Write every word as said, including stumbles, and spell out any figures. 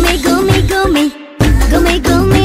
Go me, go me, go me, go me, go me.